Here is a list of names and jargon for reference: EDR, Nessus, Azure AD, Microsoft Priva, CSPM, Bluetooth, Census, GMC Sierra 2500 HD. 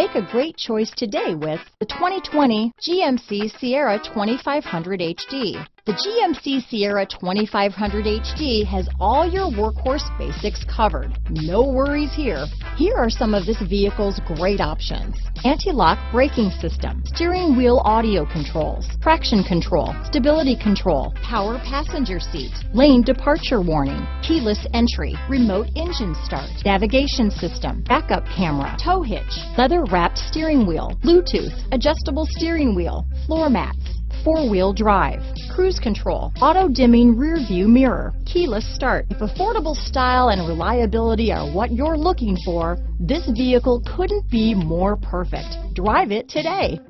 Make a great choice today with the 2020 GMC Sierra 2500 HD. The GMC Sierra 2500 HD has all your workhorse basics covered. No worries here. Here are some of this vehicle's great options: anti-lock braking system, steering wheel audio controls, traction control, stability control, power passenger seat, lane departure warning, keyless entry, remote engine start, navigation system, backup camera, tow hitch, leather-wrapped steering wheel, Bluetooth, adjustable steering wheel, floor mats, four-wheel drive, cruise control, auto-dimming rear-view mirror, keyless start. If affordable style and reliability are what you're looking for, this vehicle couldn't be more perfect. Drive it today.